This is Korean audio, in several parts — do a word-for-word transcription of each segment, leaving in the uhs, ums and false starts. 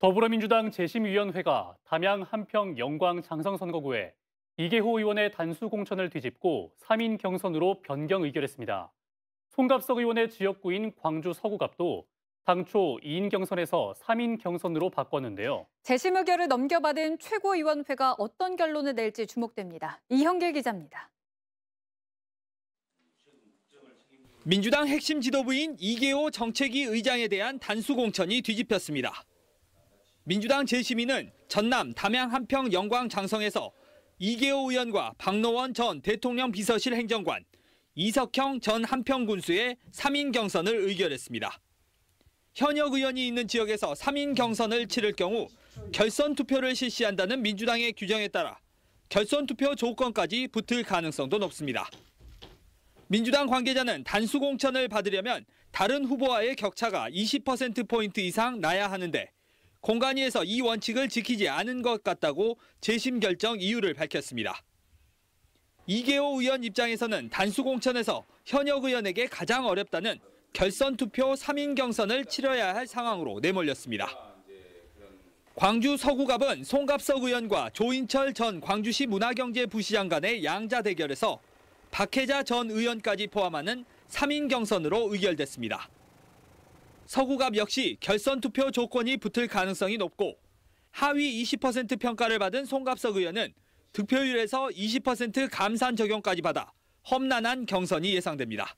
더불어민주당 재심위원회가 담양 함평 영광 장성선거구에 이개호 의원의 단수 공천을 뒤집고 삼 인 경선으로 변경 의결했습니다. 송갑석 의원의 지역구인 광주 서구갑도 당초 이 인 경선에서 삼 인 경선으로 바꿨는데요. 재심 의결을 넘겨받은 최고위원회가 어떤 결론을 낼지 주목됩니다. 이형길 기자입니다. 민주당 핵심 지도부인 이개호 정책위 의장에 대한 단수 공천이 뒤집혔습니다. 민주당 재심위는 전남 담양 함평 영광 장성에서 이개호 의원과 박노원 전 대통령 비서실 행정관, 이석형 전 함평 군수의 삼 인 경선을 의결했습니다. 현역 의원이 있는 지역에서 삼 인 경선을 치를 경우 결선 투표를 실시한다는 민주당의 규정에 따라 결선 투표 조건까지 붙을 가능성도 높습니다. 민주당 관계자는 단수 공천을 받으려면 다른 후보와의 격차가 이십 퍼센트 포인트 이상 나야 하는데 공관위에서 이 원칙을 지키지 않은 것 같다고 재심 결정 이유를 밝혔습니다. 이개호 의원 입장에서는 단수 공천에서 현역 의원에게 가장 어렵다는 결선 투표 삼 인 경선을 치러야 할 상황으로 내몰렸습니다. 광주 서구갑은 송갑석 의원과 조인철 전 광주시 문화경제부시장 간의 양자 대결에서 박혜자 전 의원까지 포함하는 삼 인 경선으로 의결됐습니다. 서구갑 역시 결선 투표 조건이 붙을 가능성이 높고 하위 이십 퍼센트 평가를 받은 송갑석 의원은 득표율에서 이십 퍼센트 감산 적용까지 받아 험난한 경선이 예상됩니다.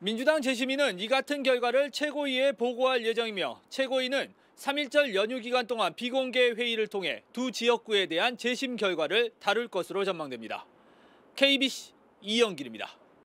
민주당 재심위는 이 같은 결과를 최고위에 보고할 예정이며 최고위는 삼일절 연휴 기간 동안 비공개 회의를 통해 두 지역구에 대한 재심 결과를 다룰 것으로 전망됩니다. 케이비씨 이형길입니다.